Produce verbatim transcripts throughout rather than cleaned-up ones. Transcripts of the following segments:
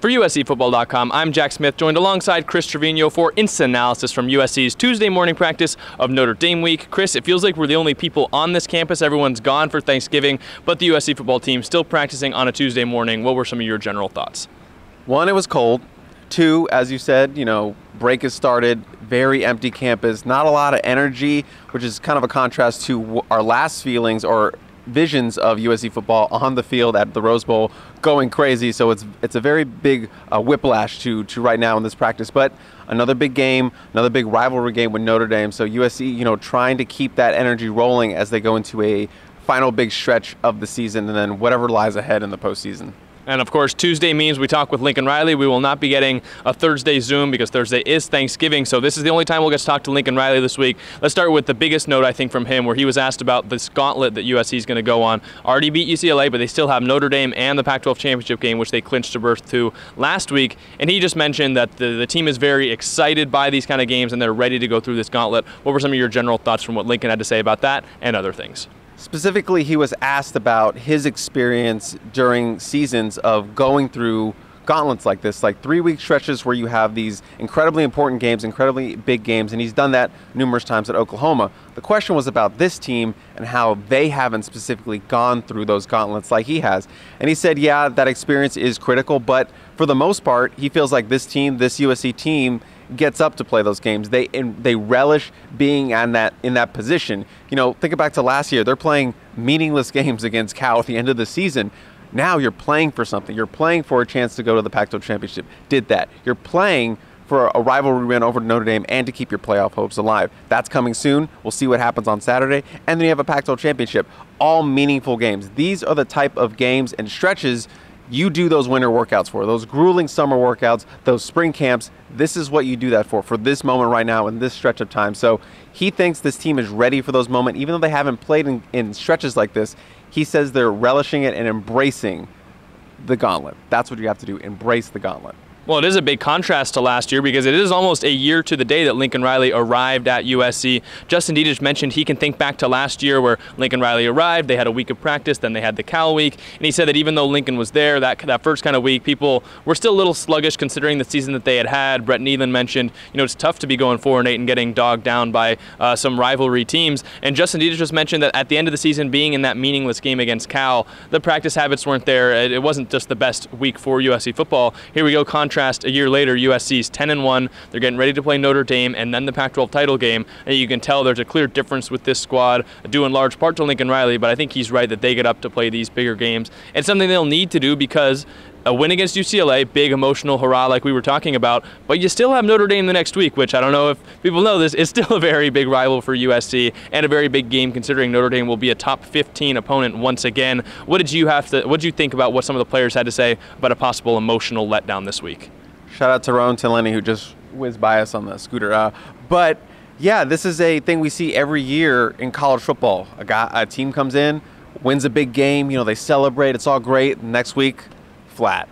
For U S C Football dot com, I'm Jack Smith, joined alongside Chris Trevino for instant analysis from U S C's Tuesday morning practice of Notre Dame week. Chris, it feels like we're the only people on this campus. Everyone's gone for Thanksgiving, but the U S C football team still practicing on a Tuesday morning. What were some of your general thoughts? One, it was cold. Two, as you said, you know, break has started, very empty campus, not a lot of energy, which is kind of a contrast to our last feelings or visions of U S C football on the field at the Rose Bowl, going crazy. So it's it's a very big uh, whiplash to to right now in this practice. But another big game, another big rivalry game with Notre Dame. So U S C, you know, trying to keep that energy rolling as they go into a final big stretch of the season and then whatever lies ahead in the postseason. And of course, Tuesday means we talk with Lincoln Riley. We will not be getting a Thursday Zoom because Thursday is Thanksgiving. So this is the only time we'll get to talk to Lincoln Riley this week. Let's start with the biggest note, I think, from him, where he was asked about this gauntlet that U S C is going to go on. Already beat U C L A, but they still have Notre Dame and the Pac twelve championship game, which they clinched a berth to last week. And he just mentioned that the, the team is very excited by these kind of games and they're ready to go through this gauntlet. What were some of your general thoughts from what Lincoln had to say about that and other things? Specifically, he was asked about his experience during seasons of going through gauntlets like this, like three-week stretches where you have these incredibly important games, incredibly big games, and he's done that numerous times at Oklahoma. The question was about this team and how they haven't specifically gone through those gauntlets like he has. And he said, yeah, that experience is critical, but for the most part, he feels like this team, this U S C team, gets up to play those games. They in, they relish being on that in that position. You know, think back to last year. They're playing meaningless games against Cal at the end of the season. Now you're playing for something. You're playing for a chance to go to the Pac twelve championship. Did that. You're playing for a rivalry win over to Notre Dame and to keep your playoff hopes alive. That's coming soon. We'll see what happens on Saturday. And then you have a Pac twelve championship. All meaningful games. These are the type of games and stretches you do those winter workouts for, those grueling summer workouts, those spring camps. This is what you do that for, for this moment right now in this stretch of time. So he thinks this team is ready for those moments, even though they haven't played in, in stretches like this. He says they're relishing it and embracing the gauntlet. That's what you have to do, embrace the gauntlet. Well, it is a big contrast to last year because it is almost a year to the day that Lincoln Riley arrived at U S C. Justin Dedich mentioned he can think back to last year where Lincoln Riley arrived, they had a week of practice, then they had the Cal week, and he said that even though Lincoln was there that, that first kind of week, people were still a little sluggish considering the season that they had had. Brett Neilon mentioned, you know, it's tough to be going four and eight and getting dogged down by uh, some rivalry teams, and Justin Dedich just mentioned that at the end of the season, being in that meaningless game against Cal, the practice habits weren't there. It, it wasn't just the best week for U S C football. Here we go, contrast. A year later, U S C's ten and one. They're getting ready to play Notre Dame and then the Pac twelve title game. And you can tell there's a clear difference with this squad, due in large part to Lincoln Riley, but I think he's right that they get up to play these bigger games. It's something they'll need to do because a win against U C L A, big emotional hurrah like we were talking about, but you still have Notre Dame the next week, which I don't know if people know this, is still a very big rival for U S C and a very big game considering Notre Dame will be a top fifteen opponent once again. What did you have to, what did you think about what some of the players had to say about a possible emotional letdown this week? Shout out to Ron Tillani who just whizzed by us on the scooter. Uh, but yeah, this is a thing we see every year in college football. A, guy, a team comes in, wins a big game, you know, they celebrate, it's all great, next week, flat,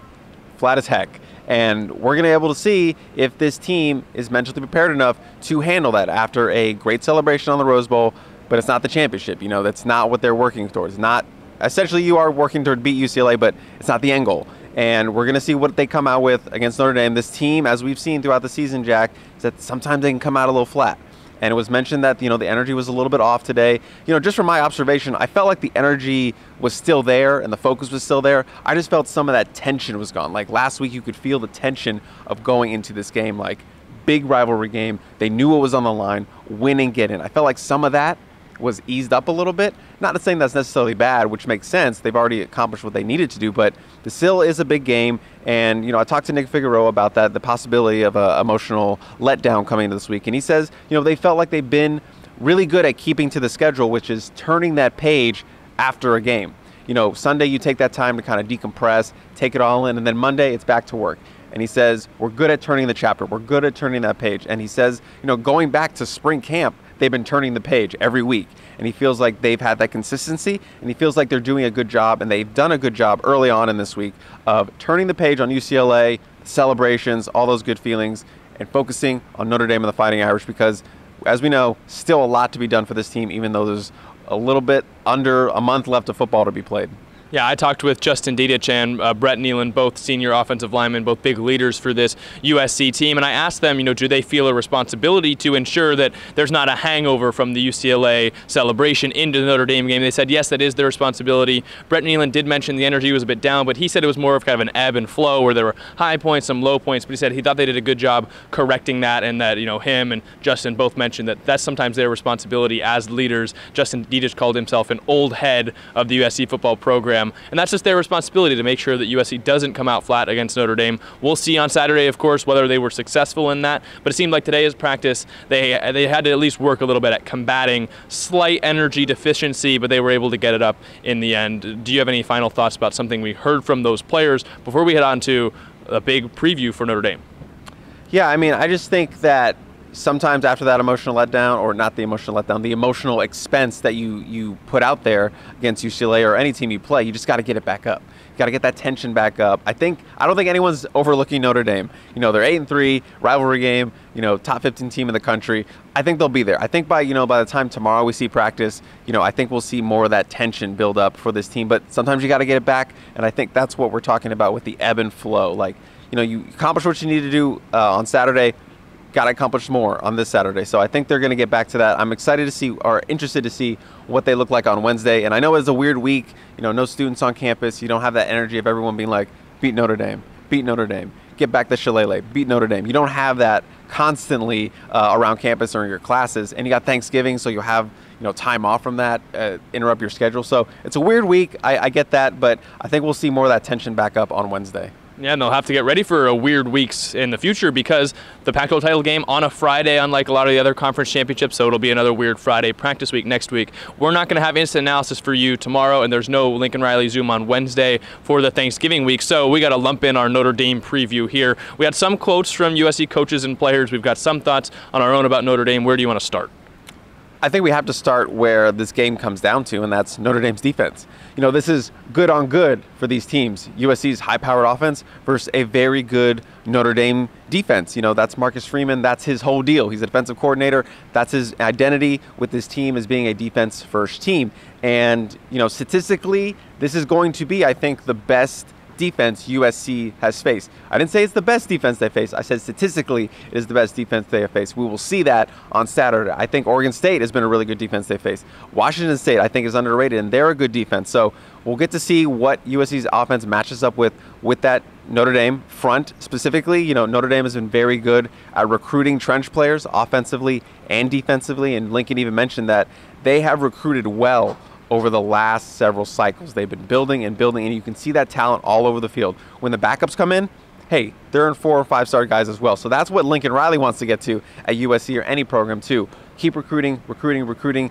flat as heck. And we're going to be able to see if this team is mentally prepared enough to handle that after a great celebration on the Rose Bowl, but it's not the championship. You know, that's not what they're working towards. Not essentially you are working toward beat U C L A, but it's not the end goal. And we're going to see what they come out with against Notre Dame. This team, as we've seen throughout the season, Jack, is that sometimes they can come out a little flat. And it was mentioned that, you know, the energy was a little bit off today. You know, just from my observation, I felt like the energy was still there and the focus was still there. I just felt some of that tension was gone. Like last week, you could feel the tension of going into this game, like big rivalry game. They knew what was on the line, win and get in. I felt like some of that was eased up a little bit. Not saying that's necessarily bad, which makes sense. They've already accomplished what they needed to do, but the still is a big game. And, you know, I talked to Nick Figueroa about that, the possibility of an emotional letdown coming into this week. And he says, you know, they felt like they've been really good at keeping to the schedule, which is turning that page after a game. You know, Sunday you take that time to kind of decompress, take it all in, and then Monday it's back to work. And he says, we're good at turning the chapter. We're good at turning that page. And he says, you know, going back to spring camp, they've been turning the page every week. And he feels like they've had that consistency and he feels like they're doing a good job and they've done a good job early on in this week of turning the page on U C L A, celebrations, all those good feelings, and focusing on Notre Dame and the Fighting Irish because, as we know, still a lot to be done for this team even though there's a little bit under a month left of football to be played. Yeah, I talked with Justin Dedich and uh, Brett Neilon, both senior offensive linemen, both big leaders for this U S C team, and I asked them, you know, do they feel a responsibility to ensure that there's not a hangover from the U C L A celebration into the Notre Dame game? They said, yes, that is their responsibility. Brett Neilon did mention the energy was a bit down, but he said it was more of kind of an ebb and flow where there were high points, some low points, but he said he thought they did a good job correcting that, and that, you know, him and Justin both mentioned that that's sometimes their responsibility as leaders. Justin Dedich called himself an old head of the U S C football program, and that's just their responsibility to make sure that U S C doesn't come out flat against Notre Dame. We'll see on Saturday, of course, whether they were successful in that, but it seemed like today's practice, they they had to at least work a little bit at combating slight energy deficiency, but they were able to get it up in the end. Do you have any final thoughts about something we heard from those players before we head on to a big preview for Notre Dame? Yeah, I mean, I just think that sometimes after that emotional letdown, or not the emotional letdown, the emotional expense that you, you put out there against U C L A or any team you play, you just got to get it back up. You got to get that tension back up. I think I don't think anyone's overlooking Notre Dame. You know, they're eight and three, rivalry game. You know, top fifteen team in the country. I think they'll be there. I think by you know by the time tomorrow we see practice, you know, I think we'll see more of that tension build up for this team. But sometimes you got to get it back, and I think that's what we're talking about with the ebb and flow. Like, you know, you accomplish what you need to do uh, on Saturday. Got to accomplish more on this Saturday. So I think they're going to get back to that. I'm excited to see, or interested to see, what they look like on Wednesday. And I know it's a weird week, you know, no students on campus. You don't have that energy of everyone being like, beat Notre Dame, beat Notre Dame, get back the Shillelagh, beat Notre Dame. You don't have that constantly uh, around campus or in your classes. And you got Thanksgiving, so you'll have, you know, time off from that, uh, interrupt your schedule. So it's a weird week. I, I get that, but I think we'll see more of that tension back up on Wednesday. Yeah, and they'll have to get ready for a weird weeks in the future because the Pac twelve title game on a Friday, unlike a lot of the other conference championships, so it'll be another weird Friday practice week next week. We're not going to have instant analysis for you tomorrow, and there's no Lincoln Riley Zoom on Wednesday for the Thanksgiving week, so we got to lump in our Notre Dame preview here. We had some quotes from U S C coaches and players. We've got some thoughts on our own about Notre Dame. Where do you want to start? I think we have to start where this game comes down to, and that's Notre Dame's defense. You know, this is good on good for these teams. U S C's high-powered offense versus a very good Notre Dame defense. You know, that's Marcus Freeman. That's his whole deal. He's a defensive coordinator. That's his identity with this team, as being a defense-first team. And, you know, statistically, this is going to be, I think, the best defense U S C has faced. I didn't say it's the best defense they face. I said statistically it is the best defense they have faced. We will see that on Saturday. I think Oregon State has been a really good defense they face. Washington State, I think, is underrated, and they're a good defense. So we'll get to see what U S C's offense matches up with with that Notre Dame front specifically. You know, Notre Dame has been very good at recruiting trench players offensively and defensively, and Lincoln even mentioned that they have recruited well over the last several cycles. They've been building and building, and you can see that talent all over the field. When the backups come in, hey, they're in four or five-star guys as well. So that's what Lincoln Riley wants to get to at U S C or any program too. Keep recruiting, recruiting, recruiting,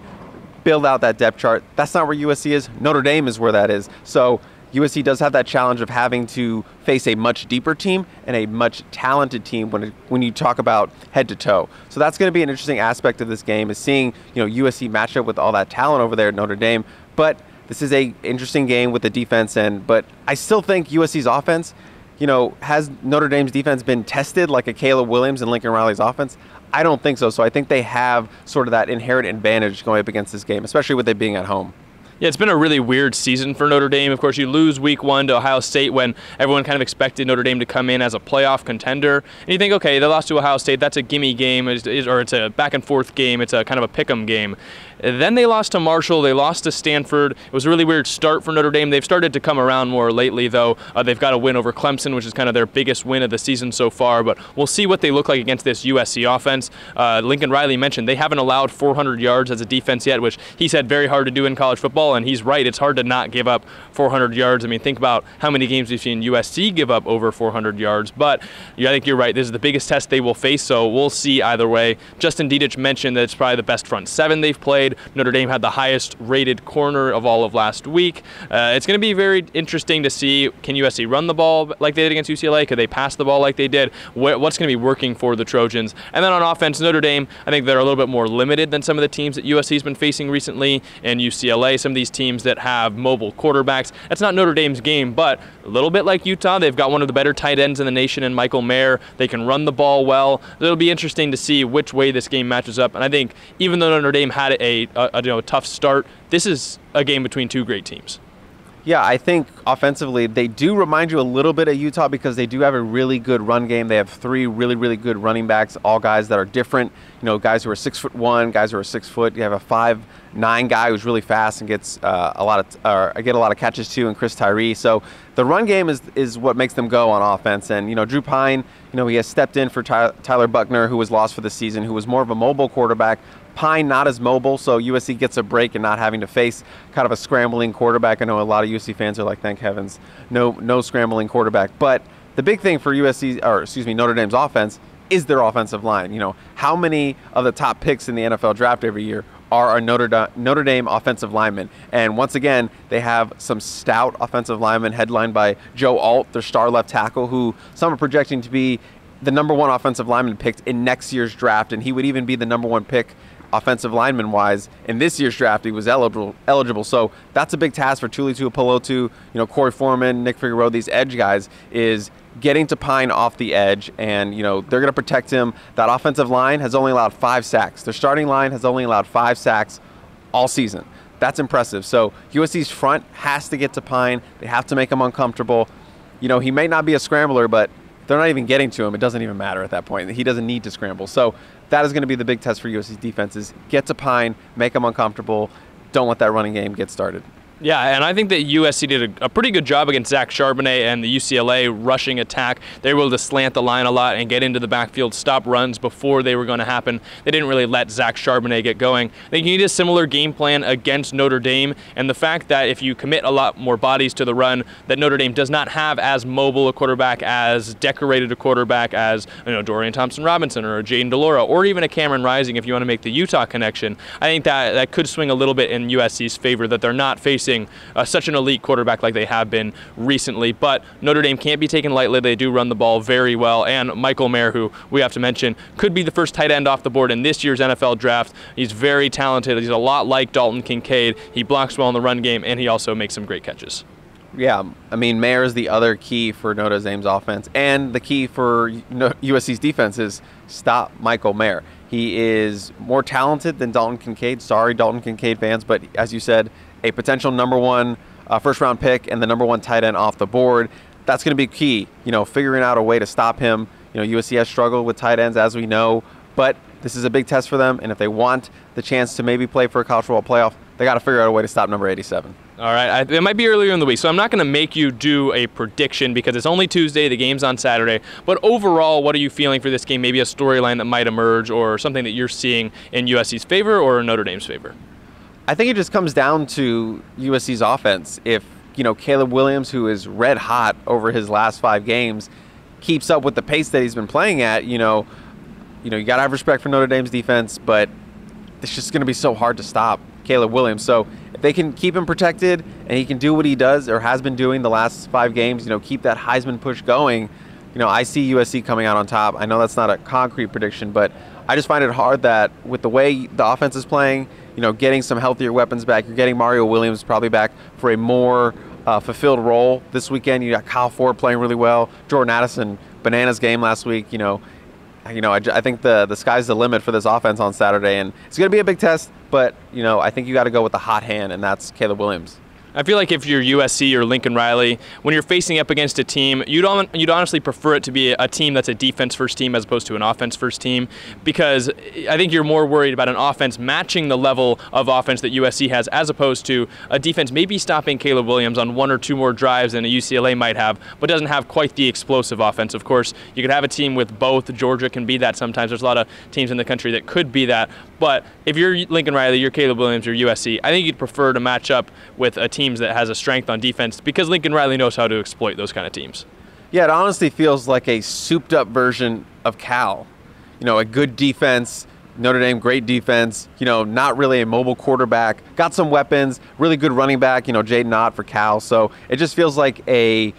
build out that depth chart. That's not where U S C is. Notre Dame is where that is. So U S C does have that challenge of having to face a much deeper team and a much talented team when it, when you talk about head to toe. So that's going to be an interesting aspect of this game, is seeing, you know, U S C match up with all that talent over there at Notre Dame. But this is a interesting game with the defense end. But I still think U S C's offense, you know, has Notre Dame's defense been tested like a Caleb Williams and Lincoln Riley's offense? I don't think so. So I think they have sort of that inherent advantage going up against this game, especially with it being at home. Yeah, it's been a really weird season for Notre Dame. Of course, you lose week one to Ohio State when everyone kind of expected Notre Dame to come in as a playoff contender. And you think, okay, they lost to Ohio State. That's a gimme game, or it's a back-and-forth game. It's a kind of a pick-em game. Then they lost to Marshall. They lost to Stanford. It was a really weird start for Notre Dame. They've started to come around more lately, though. Uh, they've got a win over Clemson, which is kind of their biggest win of the season so far. But we'll see what they look like against this U S C offense. Uh, Lincoln Riley mentioned they haven't allowed four hundred yards as a defense yet, which he said very hard to do in college football. And he's right. It's hard to not give up four hundred yards. I mean, think about how many games we've seen U S C give up over four hundred yards. But yeah, I think you're right. This is the biggest test they will face, so we'll see either way. Justin Dedich mentioned that it's probably the best front seven they've played. Notre Dame had the highest rated corner of all of last week. Uh, it's going to be very interesting to see, can U S C run the ball like they did against U C L A? Could they pass the ball like they did? Wh what's going to be working for the Trojans? And then on offense, Notre Dame, I think they're a little bit more limited than some of the teams that U S C's been facing recently, and U C L A, some of these teams that have mobile quarterbacks. That's not Notre Dame's game, but a little bit like Utah, they've got one of the better tight ends in the nation in Michael Mayer. They can run the ball well. It'll be interesting to see which way this game matches up. And I think even though Notre Dame had it, A, a, a you know, tough start, this is a game between two great teams. Yeah, I think offensively, they do remind you a little bit of Utah because they do have a really good run game. They have three really, really good running backs, all guys that are different. You know, guys who are six foot one, guys who are six foot. You have a five nine guy who's really fast and gets uh, a lot of, or I get a lot of catches too, and Chris Tyree. So the run game is is what makes them go on offense. And you know, Drew Pyne, you know, he has stepped in for Ty- Tyler Buckner, who was lost for the season, who was more of a mobile quarterback. Pyne not as mobile, so U S C gets a break and not having to face kind of a scrambling quarterback. I know a lot of U S C fans are like, thank heavens, no no scrambling quarterback. But the big thing for U S C, or excuse me, Notre Dame's offense is their offensive line. You know, how many of the top picks in the N F L draft every year are our Notre Dame, Notre Dame offensive linemen? And once again, they have some stout offensive linemen headlined by Joe Alt, their star left tackle, who some are projecting to be the number one offensive lineman picked in next year's draft, and he would even be the number one pick offensive lineman-wise in this year's draft. He was eligible, eligible. So that's a big task for Tuli Tuipulotu, you know, Corey Foreman, Nick Figueroa, these edge guys, is getting to Pyne off the edge, and, you know, they're going to protect him. That offensive line has only allowed five sacks. Their starting line has only allowed five sacks all season. That's impressive. So U S C's front has to get to Pyne. They have to make him uncomfortable. You know, he may not be a scrambler, but they're not even getting to him. It doesn't even matter at that point. He doesn't need to scramble. So that is going to be the big test for U S C's defenses. Get to Pyne, make them uncomfortable. Don't let that running game get started. Yeah, and I think that U S C did a, a pretty good job against Zach Charbonnet and the U C L A rushing attack. They were able to slant the line a lot and get into the backfield, stop runs before they were going to happen. They didn't really let Zach Charbonnet get going. I think you need a similar game plan against Notre Dame, and the fact that if you commit a lot more bodies to the run, that Notre Dame does not have as mobile a quarterback, as decorated a quarterback as, you know, Dorian Thompson-Robinson or Jaden DeLora or even a Cameron Rising if you want to make the Utah connection. I think that, that could swing a little bit in U S C's favor, that they're not facing Uh, such an elite quarterback like they have been recently. But Notre Dame can't be taken lightly. They do run the ball very well, and Michael Mayer, who we have to mention, could be the first tight end off the board in this year's N F L draft. He's very talented. He's a lot like Dalton Kincaid. He blocks well in the run game, and he also makes some great catches. Yeah, I mean, Mayer is the other key for Notre Dame's offense, and the key for U S C's defense is stop Michael Mayer. He is more talented than Dalton Kincaid. Sorry, Dalton Kincaid fans, but as you said, a potential number one uh, first-round pick and the number one tight end off the board. That's going to be key, you know, figuring out a way to stop him. You know, U S C has struggled with tight ends, as we know, but this is a big test for them, and if they want the chance to maybe play for a college football playoff, they got to figure out a way to stop number eighty-seven. All right, I, it might be earlier in the week, so I'm not going to make you do a prediction because it's only Tuesday, the game's on Saturday. But overall, what are you feeling for this game? Maybe a storyline that might emerge or something that you're seeing in U S C's favor or Notre Dame's favor? I think it just comes down to U S C's offense. If, you know, Caleb Williams, who is red hot over his last five games, keeps up with the pace that he's been playing at, you know, you know, you got to have respect for Notre Dame's defense, but it's just going to be so hard to stop Caleb Williams. So if they can keep him protected and he can do what he does or has been doing the last five games, you know, keep that Heisman push going, you know, I see U S C coming out on top. I know that's not a concrete prediction, but I just find it hard that with the way the offense is playing, you know, getting some healthier weapons back, you're getting Mario Williams probably back for a more uh, fulfilled role this weekend. You got Kyle Ford playing really well. Jordan Addison, bananas game last week. You know, you know, I, I think the the sky's the limit for this offense on Saturday, and it's going to be a big test. But you know, I think you got to go with the hot hand, and that's Caleb Williams. I feel like if you're U S C or Lincoln Riley, when you're facing up against a team, you'd on, you'd honestly prefer it to be a team that's a defense-first team as opposed to an offense-first team, because I think you're more worried about an offense matching the level of offense that U S C has as opposed to a defense maybe stopping Caleb Williams on one or two more drives than a U C L A might have, but doesn't have quite the explosive offense. Of course, you could have a team with both. Georgia can be that sometimes. There's a lot of teams in the country that could be that. But if you're Lincoln Riley, you're Caleb Williams, you're U S C, I think you'd prefer to match up with a team that has a strength on defense because Lincoln Riley knows how to exploit those kind of teams. Yeah, it honestly feels like a souped-up version of Cal. You know, a good defense, Notre Dame, great defense, you know, not really a mobile quarterback, got some weapons, really good running back, you know, Jaden Ott for Cal. So it just feels like a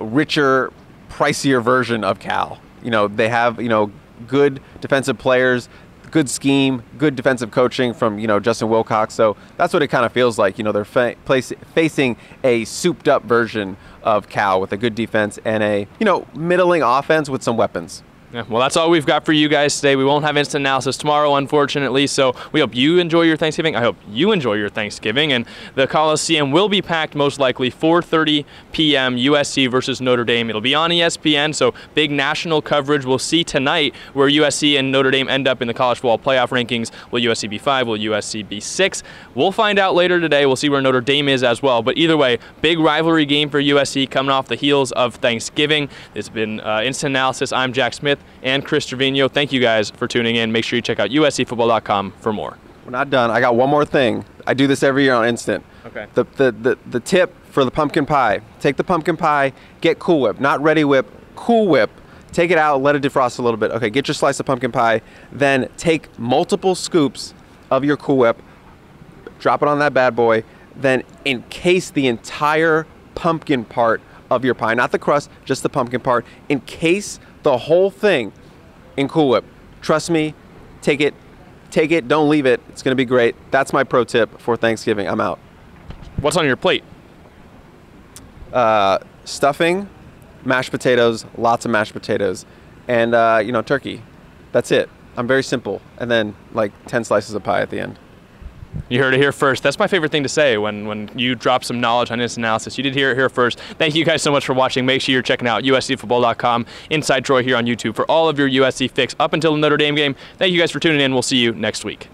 richer, pricier version of Cal. You know, they have, you know, good defensive players, good scheme, good defensive coaching from, you know, Justin Wilcox. So that's what it kind of feels like. You know, they're fa- place- facing a souped-up version of Cal with a good defense and a, you know, middling offense with some weapons. Yeah, well, that's all we've got for you guys today. We won't have instant analysis tomorrow, unfortunately, so we hope you enjoy your Thanksgiving. I hope you enjoy your Thanksgiving, and the Coliseum will be packed most likely four thirty p m U S C versus Notre Dame. It'll be on E S P N, so big national coverage. We'll see tonight where U S C and Notre Dame end up in the College Football Playoff rankings. Will U S C be five? Will U S C be six? We'll find out later today. We'll see where Notre Dame is as well, but either way, big rivalry game for U S C coming off the heels of Thanksgiving. It's been uh, instant analysis. I'm Jack Smith and Chris Trevino. Thank you guys for tuning in. Make sure you check out U S C football dot com for more. We're not done. I got one more thing. I do this every year on Instant. Okay. The, the, the, the tip for the pumpkin pie. Take the pumpkin pie, get Cool Whip. Not Ready Whip, Cool Whip. Take it out, let it defrost a little bit. Okay, get your slice of pumpkin pie. Then take multiple scoops of your Cool Whip, drop it on that bad boy, then encase the entire pumpkin part of your pie. Not the crust, just the pumpkin part. Encase the whole thing in Cool Whip. Trust me, take it, take it, don't leave it. It's gonna be great. That's my pro tip for Thanksgiving. I'm out. What's on your plate? Uh, stuffing, mashed potatoes, lots of mashed potatoes, and uh, you know, turkey. That's it. I'm very simple. And then like ten slices of pie at the end. You heard it here first. That's my favorite thing to say when, when you drop some knowledge on instant analysis. You did hear it here first. Thank you guys so much for watching. Make sure you're checking out U S C football dot com, Inside Troy here on YouTube for all of your U S C fix up until the Notre Dame game. Thank you guys for tuning in. We'll see you next week.